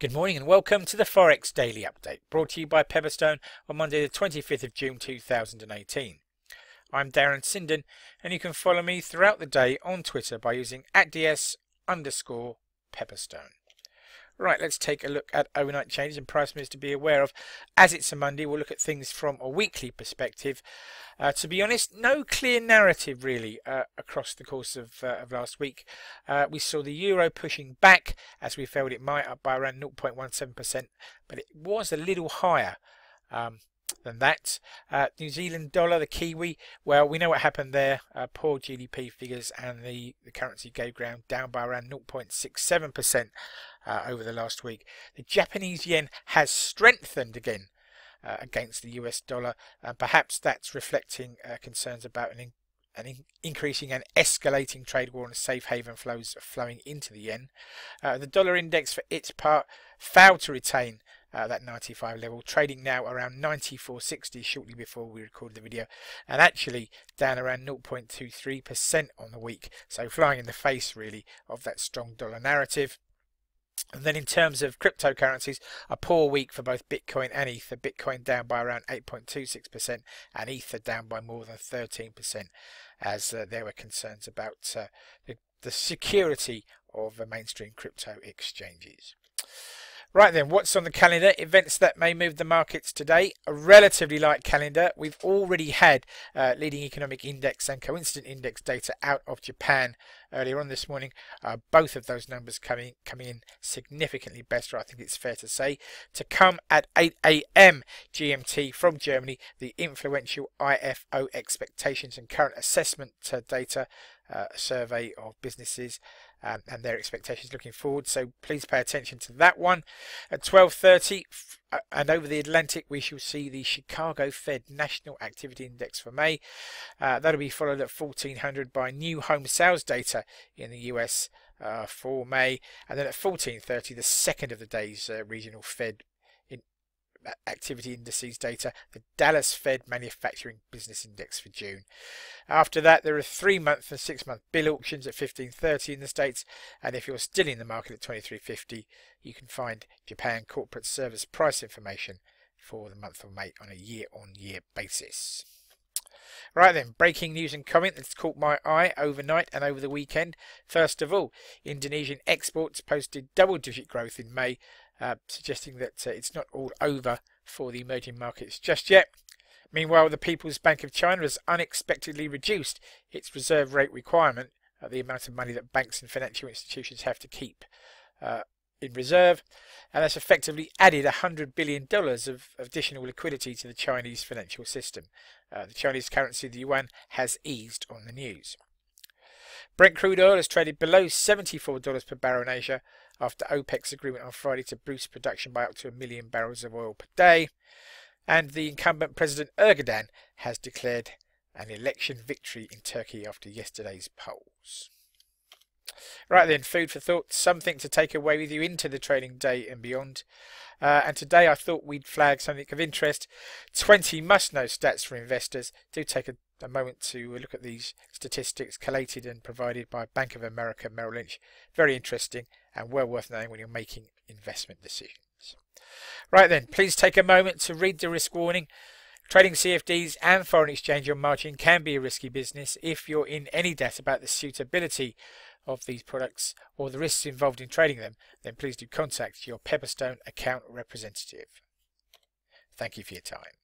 Good morning and welcome to the Forex Daily Update, brought to you by Pepperstone on Monday the 25th of June 2018. I'm Darren Sinden and you can follow me throughout the day on Twitter by using @DS_Pepperstone. Right, let's take a look at overnight changes and price moves to be aware of. As it's a Monday, we'll look at things from a weekly perspective. To be honest, no clear narrative really across the course of last week. We saw the euro pushing back as we felt it might up by around 0.17%, but it was a little higher than that. New Zealand dollar, the Kiwi, well, we know what happened there. Poor GDP figures and the currency gave ground, down by around 0.67%. Over the last week. The Japanese yen has strengthened again against the US dollar, and perhaps that's reflecting concerns about an increasing and escalating trade war and safe haven flows flowing into the yen. The dollar index for its part failed to retain that 95 level, trading now around 94.60 shortly before we recorded the video, and actually down around 0.23% on the week, so flying in the face really of that strong dollar narrative. And then in terms of cryptocurrencies, a poor week for both Bitcoin and Ether. Bitcoin down by around 8.26% and Ether down by more than 13% as there were concerns about the security of the mainstream crypto exchanges. Right then, what's on the calendar? Events that may move the markets today. A relatively light calendar. We've already had leading economic index and coincident index data out of Japan earlier on this morning. Both of those numbers coming in significantly better, I think it's fair to say. To come at 8 AM GMT from Germany, the influential IFO expectations and current assessment data survey of businesses and their expectations looking forward, so please pay attention to that one. At 12:30 and over the Atlantic we shall see the Chicago Fed National Activity Index for May. That'll be followed at 1400 by new home sales data in the US for May, and then at 14:30 the second of the day's regional Fed activity indices data, the Dallas Fed Manufacturing Business Index for June. After that, there are 3-month and 6-month bill auctions at 15:30 in the States, and if you're still in the market at 23:50, you can find Japan corporate service price information for the month of May on a year-on-year basis. Right then, breaking news and comment that's caught my eye overnight and over the weekend. First of all, Indonesian exports posted double-digit growth in May, suggesting that it's not all over for the emerging markets just yet. Meanwhile, the People's Bank of China has unexpectedly reduced its reserve rate requirement, the amount of money that banks and financial institutions have to keep in reserve, and that's effectively added $100 billion of additional liquidity to the Chinese financial system. The Chinese currency, the yuan, has eased on the news. Brent crude oil has traded below $74 per barrel in Asia after OPEC's agreement on Friday to boost production by up to 1 million barrels of oil per day. And the incumbent President Erdogan has declared an election victory in Turkey after yesterday's polls. Right then, food for thought, something to take away with you into the trading day and beyond. And today I thought we'd flag something of interest. 20 must-know stats for investors. Do take a moment to look at these statistics collated and provided by Bank of America Merrill Lynch. Very interesting and well worth knowing when you're making investment decisions. Right then, please take a moment to read the risk warning. Trading CFDs and foreign exchange on margin can be a risky business. If you're in any doubt about the suitability of these products or the risks involved in trading them, then please do contact your Pepperstone account representative. Thank you for your time.